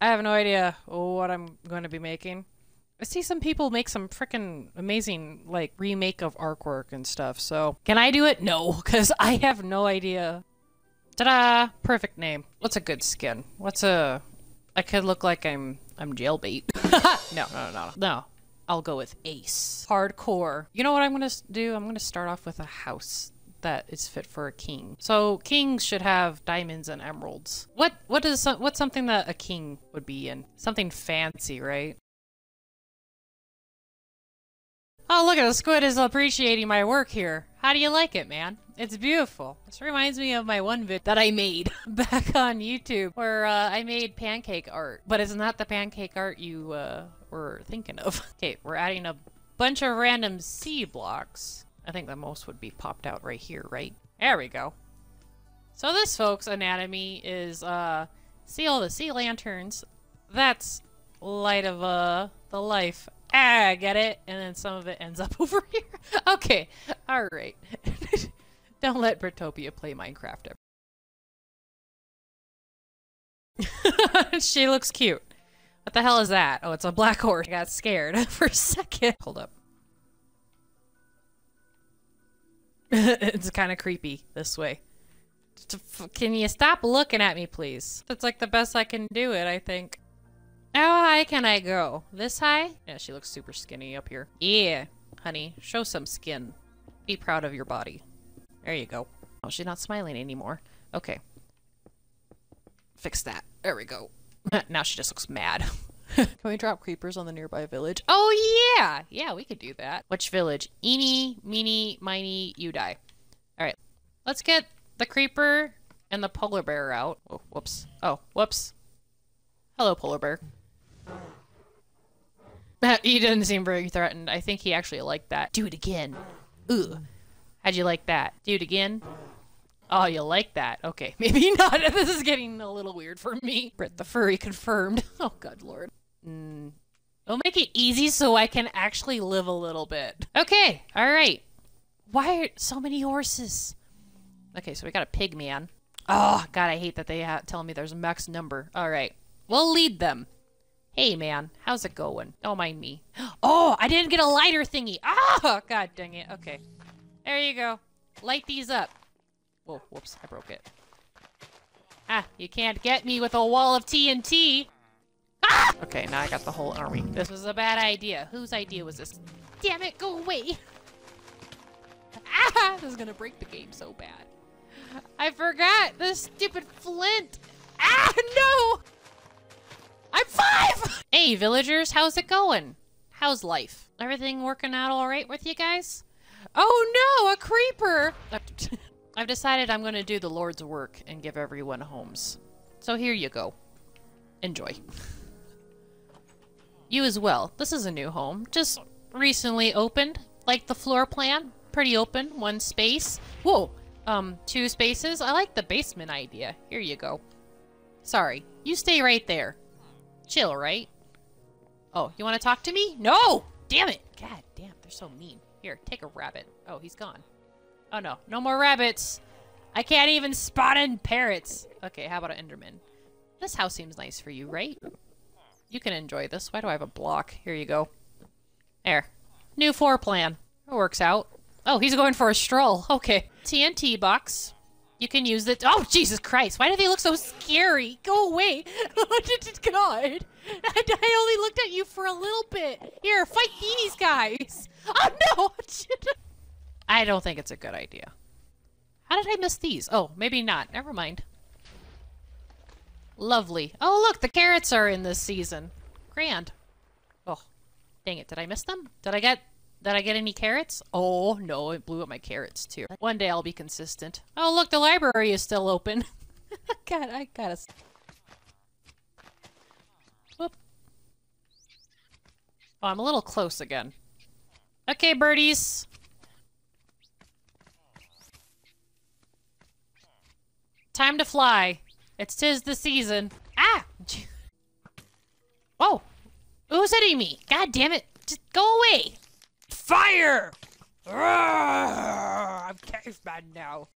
I have no idea what I'm going to be making. I see some people make some freaking amazing, like, remake of artwork and stuff, so... Can I do it? No, because I have no idea. Ta-da! Perfect name. What's a good skin? What's a... I could look like I'm jailbait. No. I'll go with Ace. Hardcore. You know what I'm gonna do? I'm gonna start off with a house that is fit for a king. So kings should have diamonds and emeralds. What's something that a king would be in? Something fancy, right? Oh, look, the squid is appreciating my work here. How do you like it, man? It's beautiful. This reminds me of my one vid that I made back on YouTube where I made pancake art. But it's not the pancake art you were thinking of. Okay, we're adding a bunch of random C blocks. I think the most would be popped out right here, right? There we go. So this, folks, anatomy is, see all the sea lanterns. That's light of, the life. Ah, get it? And then some of it ends up over here. Okay, alright. Don't let Brittopia play Minecraft ever. She looks cute. What the hell is that? Oh, it's a black horse. I got scared for a second. Hold up. It's kind of creepy this way. Can you stop looking at me, please? That's like the best I can do it, I think. How high can I go? This high? Yeah, she looks super skinny up here. Yeah, honey, show some skin. Be proud of your body. There you go. Oh, she's not smiling anymore. Okay. Fix that. There we go. Now she just looks mad. Can we drop creepers on the nearby village? Oh, yeah! Yeah, we could do that. Which village? Eeny, meeny, miny, you die. Alright. Let's get the creeper and the polar bear out. Oh, whoops. Oh, whoops. Hello, polar bear. He didn't seem very threatened. I think he actually liked that. Do it again. Ooh. How'd you like that? Do it again. Oh, you like that. Okay, maybe not. This is getting a little weird for me. Britt the furry confirmed. Oh, good lord. I'll make it easy so I can actually live a little bit. Okay, alright. Why are so many horses? Okay, so we got a pig man. Oh, god, I hate that they tell me there's a max number. Alright, we'll lead them. Hey, man, how's it going? Don't mind me. Oh, I didn't get a lighter thingy. Oh, god dang it. Okay. There you go. Light these up. Whoa, whoops, I broke it. Ah, you can't get me with a wall of TNT. Ah! Okay, now I got the whole army. This was a bad idea. Whose idea was this? Damn it, go away. Ah, this is gonna break the game so bad. I forgot this stupid flint. Ah, no! I'm 5! Hey, villagers, how's it going? How's life? Everything working out all right with you guys? Oh no, a creeper! I've decided I'm gonna do the Lord's work and give everyone homes. So here you go. Enjoy. You as well. This is a new home. Just recently opened. Like the floor plan. Pretty open. One space. Whoa! 2 spaces. I like the basement idea. Here you go. Sorry. You stay right there. Chill, right? Oh, you want to talk to me? No! Damn it! God damn, they're so mean. Here, take a rabbit. Oh, he's gone. Oh no, no more rabbits. I can't even spot in parrots. Okay, how about an Enderman? This house seems nice for you, right? You can enjoy this. Why do I have a block? Here you go. There. New floor plan. It works out. Oh, he's going for a stroll. Okay. TNT box. You can use it. Oh, Jesus Christ. Why do they look so scary? Go away. God. I only looked at you for a little bit. Here, fight these guys. Oh, no. I don't think it's a good idea. How did I miss these? Oh, maybe not. Never mind. Lovely. Oh, look, the carrots are in this season. Grand. Oh, dang it. Did I miss them? Did I get any carrots? Oh, no, it blew up my carrots, too. One day I'll be consistent. Oh, look, the library is still open. God, I gotta... Whoop. Oh, I'm a little close again. Okay, birdies. Time to fly. It's 'tis the season. Ah! Whoa! Who's hitting me? God damn it! Just go away! Fire! I'm caveman now.